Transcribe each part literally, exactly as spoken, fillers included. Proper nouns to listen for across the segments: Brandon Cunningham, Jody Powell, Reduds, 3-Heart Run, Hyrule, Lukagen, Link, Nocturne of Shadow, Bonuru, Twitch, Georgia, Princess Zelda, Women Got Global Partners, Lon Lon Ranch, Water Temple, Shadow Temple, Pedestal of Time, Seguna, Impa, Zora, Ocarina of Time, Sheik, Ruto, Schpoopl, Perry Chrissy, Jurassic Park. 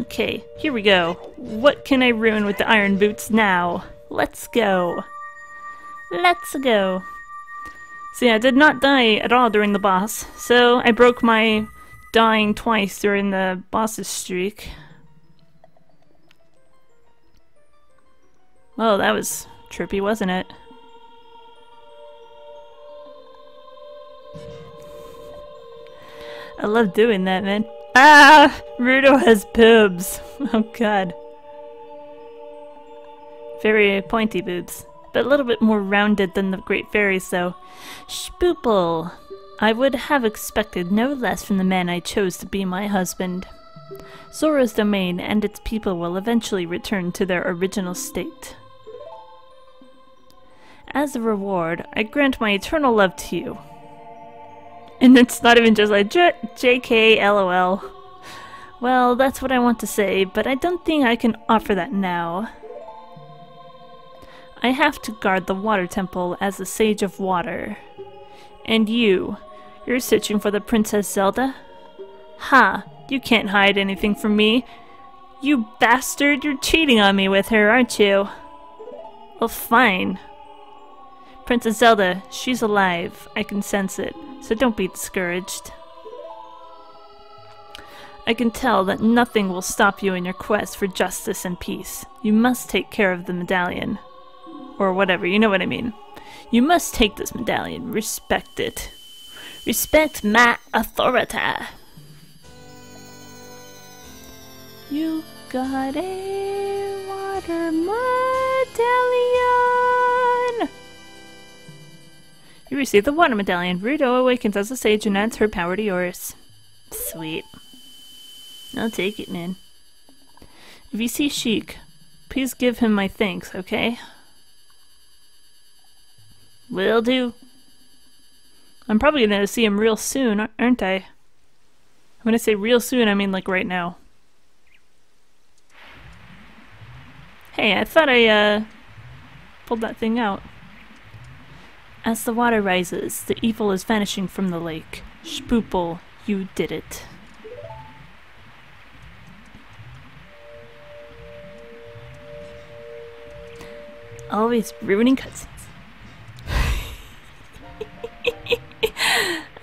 Okay, here we go. What can I ruin with the Iron Boots now? Let's go. Let's go. So yeah, I did not die at all during the boss, so I broke my dying twice during the boss's streak. Well, that was trippy, wasn't it? I love doing that, man. Ah! Ruto has boobs. Oh god. Very pointy boobs. But a little bit more rounded than the Great Fairy, so... Schpoopl! I would have expected no less from the man I chose to be my husband. Zora's domain and its people will eventually return to their original state. As a reward, I grant my eternal love to you. And it's not even just like, J JK, LOL. Well, that's what I want to say, but I don't think I can offer that now. I have to guard the Water Temple as the Sage of Water. And you, you're searching for the Princess Zelda? Ha! You can't hide anything from me. You bastard, you're cheating on me with her, aren't you? Well, fine. Princess Zelda, she's alive. I can sense it, so don't be discouraged. I can tell that nothing will stop you in your quest for justice and peace. You must take care of the medallion. Or whatever, you know what I mean. You must take this medallion. Respect it. Respect my authority. You got a water medallion! You received the water medallion. Ruto awakens as a sage and adds her power to yours. Sweet. I'll take it, man. If you see Sheik, please give him my thanks, okay? Will do. I'm probably gonna see him real soon, aren't I? When I say real soon, I mean like right now. Hey, I thought I, uh, pulled that thing out. As the water rises, the evil is vanishing from the lake. Schpoopl, you did it. Always ruining cutscenes.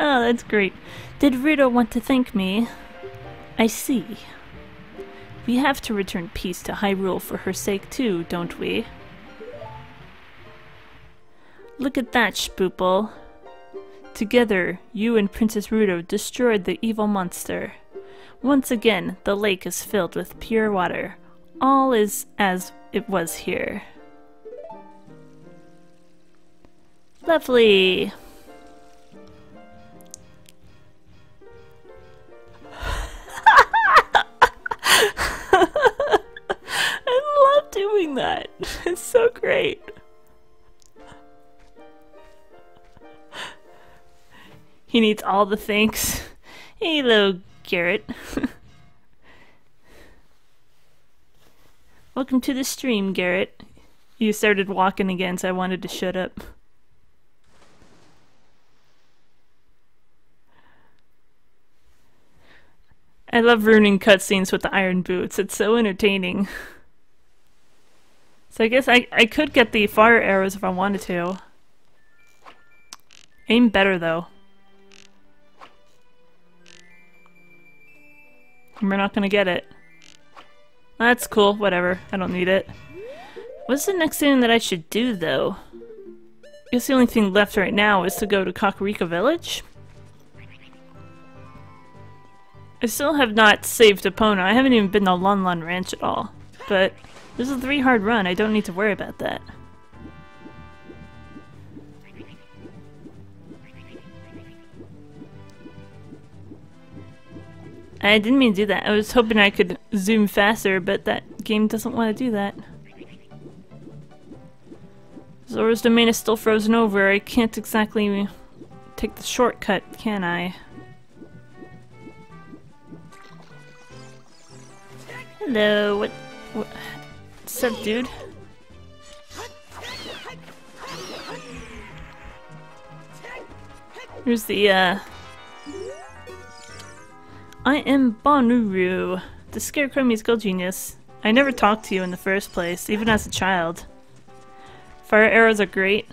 Oh, that's great. Did Ruto want to thank me? I see. We have to return peace to Hyrule for her sake too, don't we? Look at that, Schpoopl. Together, you and Princess Ruto destroyed the evil monster. Once again, the lake is filled with pure water. All is as it was here. Lovely! I love doing that. It's so great. He needs all the thanks. Hello, Garrett. Welcome to the stream, Garrett. You started walking again, so I wanted to shut up. I love ruining cutscenes with the Iron Boots. It's so entertaining. So I guess I, I could get the fire arrows if I wanted to. Aim better, though. We're not gonna get it. That's cool, whatever. I don't need it. What's the next thing that I should do, though? I guess the only thing left right now is to go to Kakariko Village? I still have not saved Epona. I haven't even been to Lon Lon Ranch at all. But this is a three hard run. I don't need to worry about that. I didn't mean to do that. I was hoping I could zoom faster, but that game doesn't want to do that. Zora's domain is still frozen over. I can't exactly take the shortcut, can I? Hello, what, what... What's up, dude? Here's the, uh... I am Bonuru, The Scarecrow musical genius. I never talked to you in the first place, even as a child. Fire arrows are great.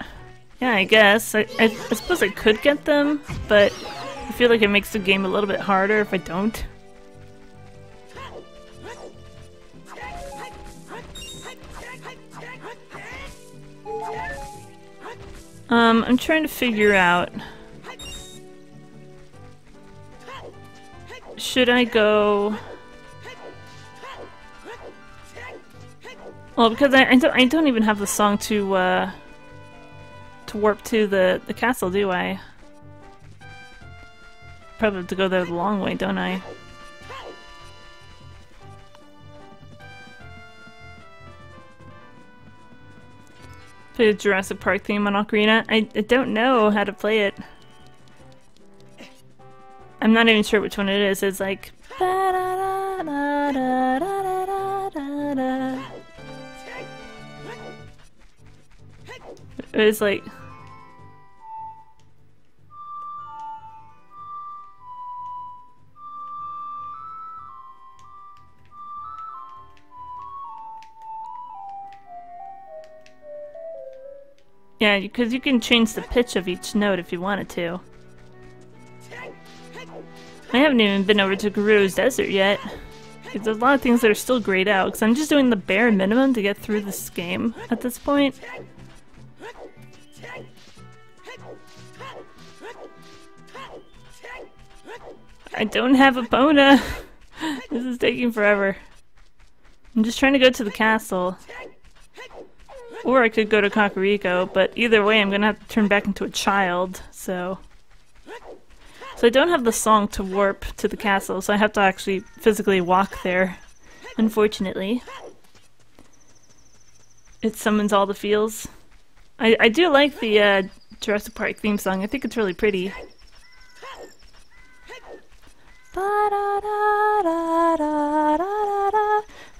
Yeah, I guess. I, I, I suppose I could get them, but I feel like it makes the game a little bit harder if I don't. Um, I'm trying to figure out... Should I go... Well, because I, I, don't, I don't even have the song to, uh... to warp to the, the castle, do I? Probably have to go there the long way, don't I? Play the Jurassic Park theme on Ocarina? I, I don't know how to play it. I'm not even sure which one it is. It's like... It's like... Yeah, because you can change the pitch of each note if you wanted to. I haven't even been over to Gerudo's Desert yet. There's a lot of things that are still grayed out, because I'm just doing the bare minimum to get through this game at this point. I don't have Epona! This is taking forever. I'm just trying to go to the castle. Or I could go to Kakariko, but either way I'm gonna have to turn back into a child, so... So I don't have the song to warp to the castle, so I have to actually physically walk there, unfortunately. It summons all the feels. I, I do like the uh, Jurassic Park theme song. I think it's really pretty.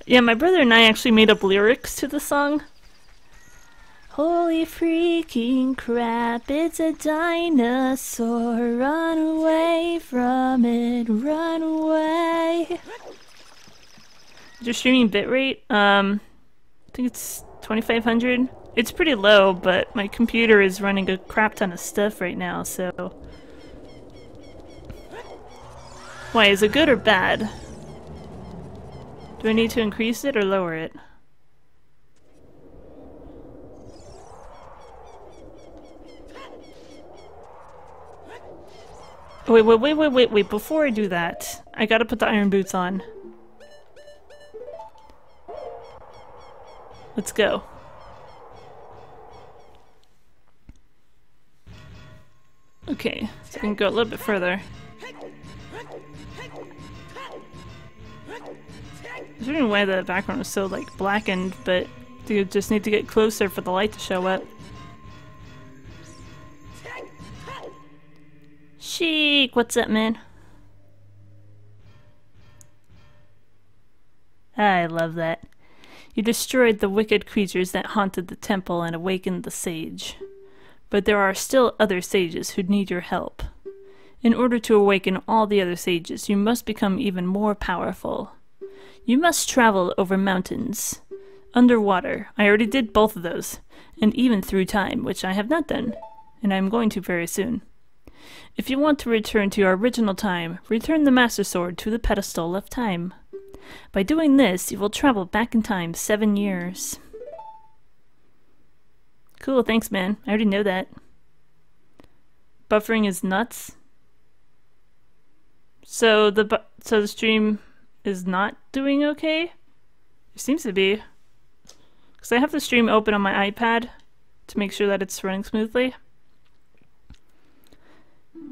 Yeah, my brother and I actually made up lyrics to the song. Holy freaking crap, it's a dinosaur, run away from it, run away. Is your streaming bitrate? Um, I think it's twenty-five hundred. It's pretty low, but my computer is running a crap ton of stuff right now, so... Why, is it good or bad? Do I need to increase it or lower it? Wait, wait, wait, wait, wait, wait, before I do that, I gotta put the Iron Boots on. Let's go. Okay, so we can go a little bit further. I was wondering why the background was so, like, blackened, but you just need to get closer for the light to show up. Sheik, what's up, man? I love that. You destroyed the wicked creatures that haunted the temple and awakened the sage. But there are still other sages who need your help. In order to awaken all the other sages, you must become even more powerful. You must travel over mountains, underwater, I already did both of those, and even through time, which I have not done, and I am going to very soon. If you want to return to your original time, return the Master Sword to the Pedestal of Time. By doing this, you will travel back in time seven years. Cool, thanks man. I already know that. Buffering is nuts. So the bu so the stream is not doing okay? It seems to be. Because I have the stream open on my iPad to make sure that it's running smoothly.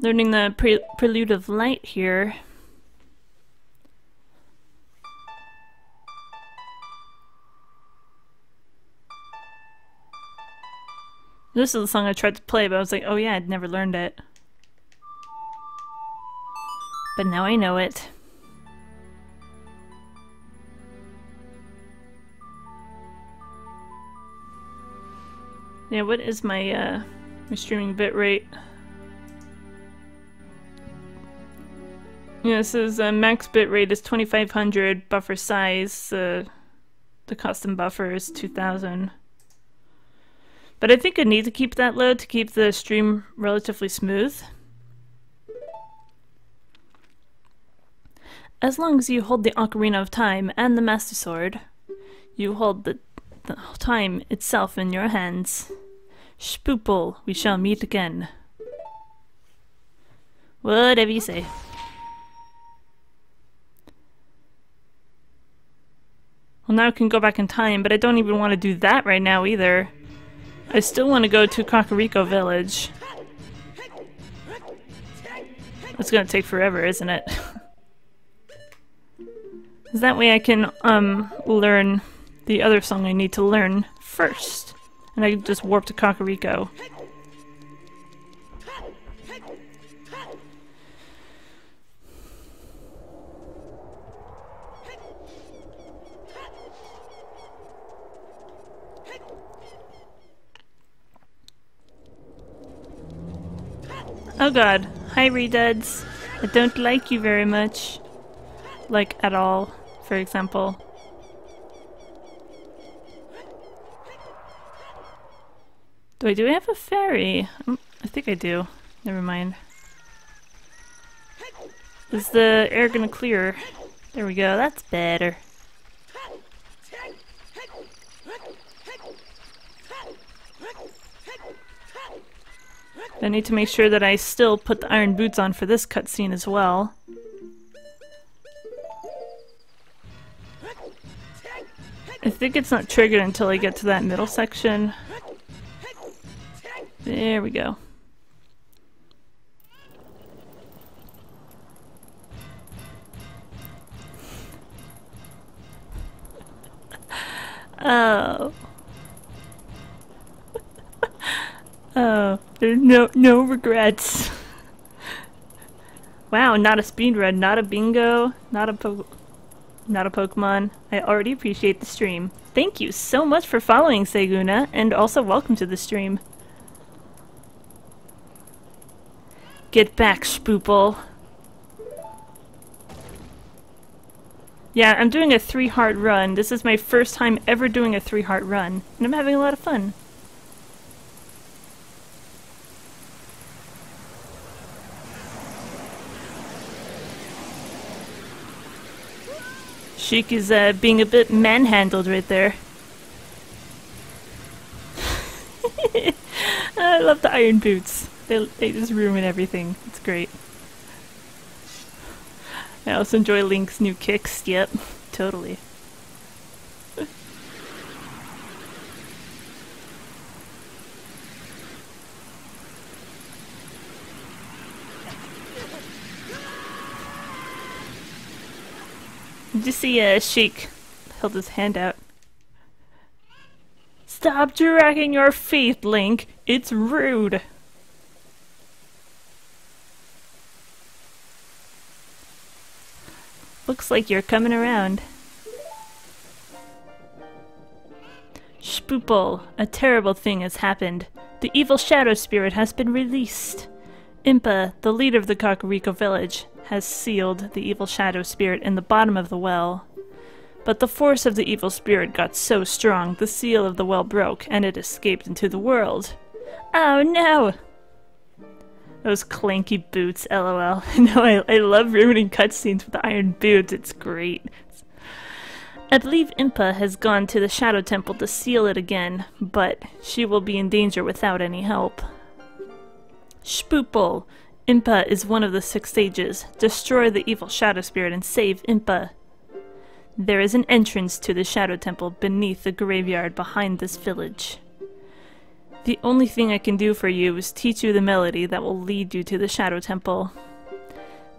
Learning the pre Prelude of Light here. This is the song I tried to play, but I was like, oh yeah, I'd never learned it. But now I know it. Yeah, what is my, uh, my streaming bitrate? Yeah, it says uh, max bitrate is twenty-five hundred, buffer size, uh, the custom buffer is two thousand. But I think I need to keep that low to keep the stream relatively smooth. As long as you hold the Ocarina of Time and the Master Sword, you hold the, the time itself in your hands. Schpoopl, we shall meet again. Whatever you say. Well, now I can go back in time, but I don't even want to do that right now either. I still want to go to Kakariko Village. It's gonna take forever, isn't it? That way I can um learn the other song I need to learn first. And I can just warp to Kakariko. Oh god. Hi, Reduds. I don't like you very much. Like, at all, for example. Do I do I have a fairy? I think I do. Never mind. Is the air gonna clear? There we go. That's better. I need to make sure that I still put the iron boots on for this cutscene as well. I think it's not triggered until I get to that middle section. There we go. Oh. Oh, there's no no regrets. Wow, not a speedrun, not a bingo, not a po not a Pokemon. I already appreciate the stream. Thank you so much for following, Seguna, and also welcome to the stream. Get back, Schpoopl. Yeah, I'm doing a three-heart run. This is my first time ever doing a three-heart run, and I'm having a lot of fun. Sheik is uh, being a bit manhandled right there. I love the iron boots. They, they just ruin everything. It's great. I also enjoy Link's new kicks. Yep, totally. Did you see uh, Sheik held his hand out? Stop dragging your feet, Link. It's rude. Looks like you're coming around. Schpoopl, a terrible thing has happened. The evil shadow spirit has been released. Impa, the leader of the Kakariko village, has sealed the evil shadow spirit in the bottom of the well. But the force of the evil spirit got so strong, the seal of the well broke, and it escaped into the world. Oh no! Those clanky boots, lol. No, I, I love ruining cutscenes with the iron boots, it's great. I believe Impa has gone to the Shadow Temple to seal it again, but she will be in danger without any help. Schpoopl, Impa is one of the six sages. Destroy the evil shadow spirit and save Impa. There is an entrance to the Shadow Temple beneath the graveyard behind this village. The only thing I can do for you is teach you the melody that will lead you to the Shadow Temple.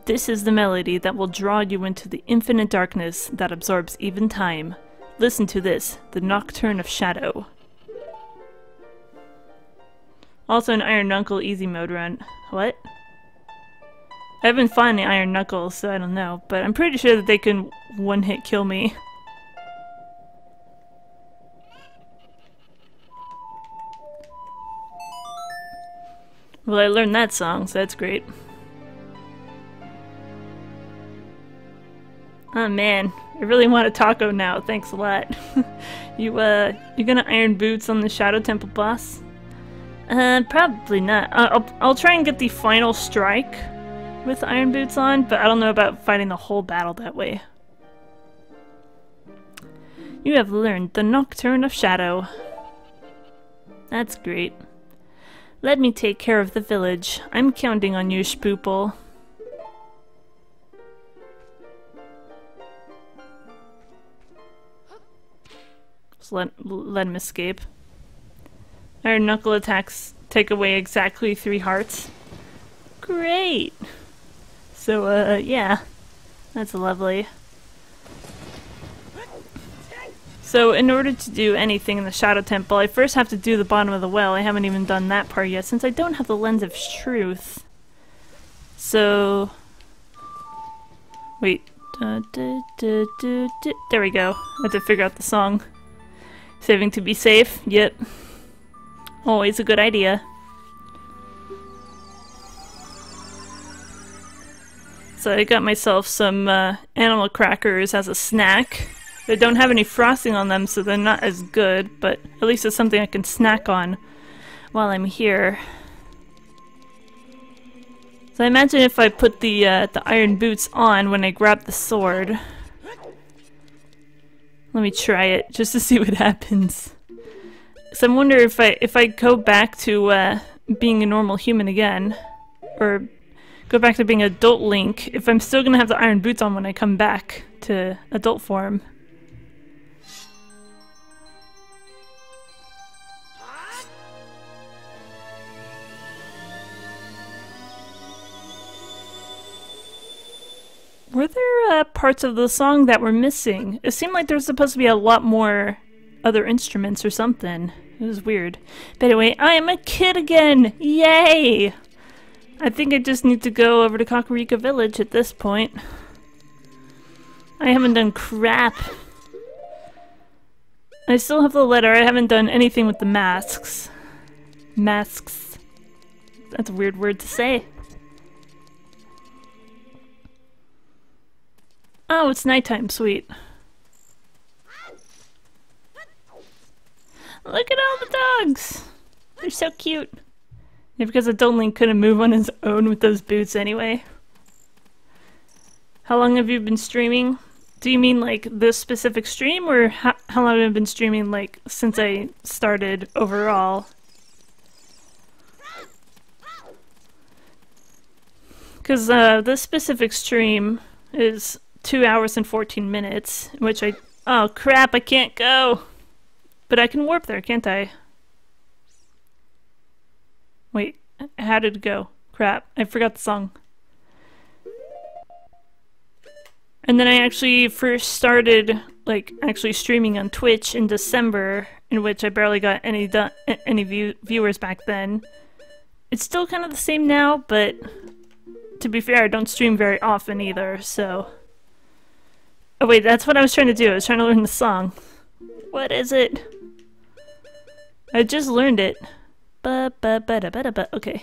This is the melody that will draw you into the infinite darkness that absorbs even time. Listen to this, the Nocturne of Shadow. Also an Iron Knuckle easy mode run. What? I haven't found the Iron Knuckles, so I don't know, but I'm pretty sure that they can one-hit kill me. Well, I learned that song, so that's great. Oh man, I really want a taco now, thanks a lot. you, uh, you gonna Iron Boots on the Shadow Temple boss? Uh, probably not. Uh, I'll, I'll try and get the final strike with Iron Boots on, but I don't know about fighting the whole battle that way. You have learned the Nocturne of Shadow. That's great. Let me take care of the village. I'm counting on you, Schpoopl. Just let, let him escape. Our knuckle attacks take away exactly three hearts. Great! So, uh, yeah. That's lovely. So in order to do anything in the Shadow Temple, I first have to do the bottom of the well. I haven't even done that part yet, since I don't have the Lens of Truth. So... Wait. Da, da, da, da, da. There we go. I have to figure out the song. Saving to be safe? Yep. Always a good idea. So I got myself some uh, animal crackers as a snack. They don't have any frosting on them, so they're not as good, but at least it's something I can snack on while I'm here. So I imagine if I put the uh, the iron boots on when I grab the sword. Let me try it just to see what happens. So I wonder if I if I go back to uh, being a normal human again, or go back to being adult Link, if I'm still gonna have the iron boots on when I come back to adult form. Were there uh, parts of the song that were missing? It seemed like there was supposed to be a lot more other instruments or something. It was weird. But anyway, I am a kid again! Yay! I think I just need to go over to Kakariko Village at this point. I haven't done crap. I still have the letter. I haven't done anything with the masks. Masks. That's a weird word to say. Oh, it's nighttime, sweet. Look at all the dogs! They're so cute. Yeah, because Adult Link couldn't move on his own with those boots anyway. How long have you been streaming? Do you mean like this specific stream, or how, how long have I been streaming like since I started overall? Because uh, this specific stream is two hours and fourteen minutes, which I... Oh crap, I can't go! But I can warp there, can't I? Wait, how did it go? Crap, I forgot the song. And then I actually first started, like, actually streaming on Twitch in December, in which I barely got any du any view viewers back then. It's still kind of the same now, but to be fair, I don't stream very often either, so... Oh wait, that's what I was trying to do. I was trying to learn the song. What is it? I just learned it. Ba ba ba da ba da ba. Okay.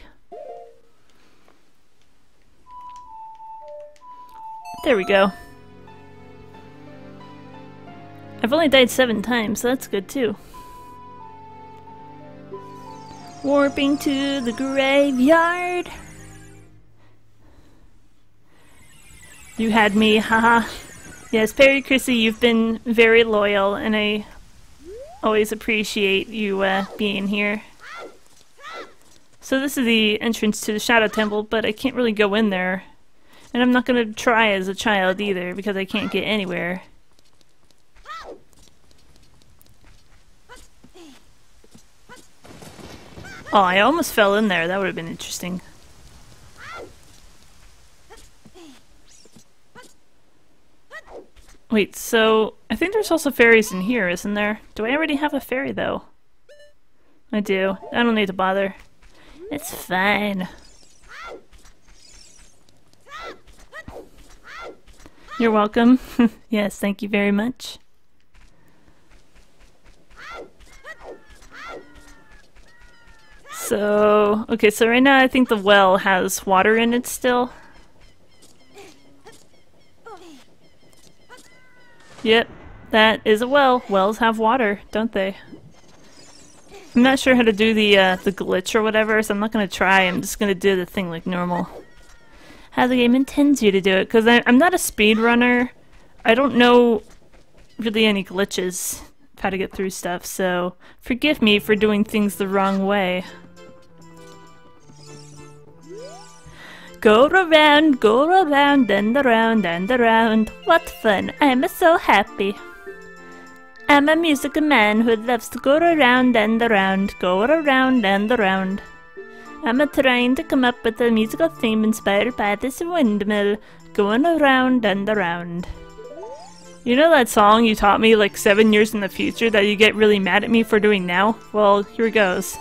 There we go. I've only died seven times, so that's good too. Warping to the graveyard. You had me, haha. Yes, Perry Chrissy, you've been very loyal, and I always appreciate you uh, being here. So this is the entrance to the Shadow Temple, but I can't really go in there. And I'm not going to try as a child either, because I can't get anywhere. Oh, I almost fell in there. That would have been interesting. Wait, so I think there's also fairies in here, isn't there? Do I already have a fairy though? I do. I don't need to bother. It's fine. You're welcome. Yes, thank you very much. So, okay, so right now I think the well has water in it still. Yep, that is a well. Wells have water, don't they? I'm not sure how to do the uh, the glitch or whatever, so I'm not gonna try. I'm just gonna do the thing like normal. How the game intends you to do it, because I'm not a speedrunner. I don't know really any glitches of how to get through stuff, so forgive me for doing things the wrong way. Go around, go around, and around, and around. What fun! I am so happy. I'm a musical man who loves to go around and around, go around and around. I'm a trying to come up with a musical theme inspired by this windmill, going around and around. You know that song you taught me like seven years in the future that you get really mad at me for doing now? Well, here goes.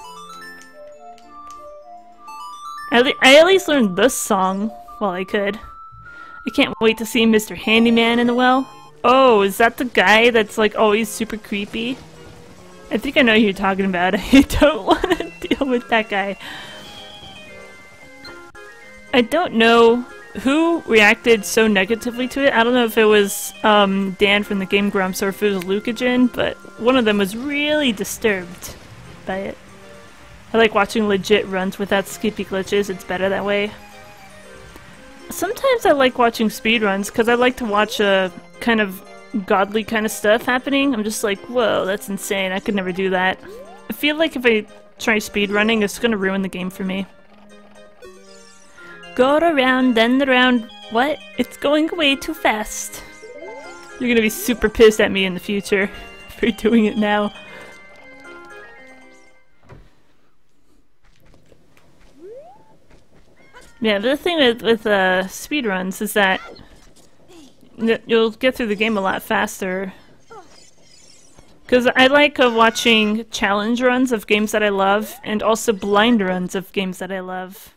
I at least learned this song while I could. I can't wait to see Mister Handyman in the well. Oh, is that the guy that's like always super creepy? I think I know who you're talking about. I don't want to deal with that guy. I don't know who reacted so negatively to it. I don't know if it was um, Dan from the Game Grumps or if it was Lukagen, but one of them was really disturbed by it. I like watching legit runs without skippy glitches, it's better that way. Sometimes I like watching speedruns because I like to watch a kind of godly kind of stuff happening. I'm just like, whoa, that's insane, I could never do that. I feel like if I try speedrunning, it's gonna ruin the game for me. Go around and around. What? It's going way too fast. You're gonna be super pissed at me in the future for doing it now. Yeah, but the thing with, with uh, speedruns is that you'll get through the game a lot faster. Because I like uh, watching challenge runs of games that I love, and also blind runs of games that I love.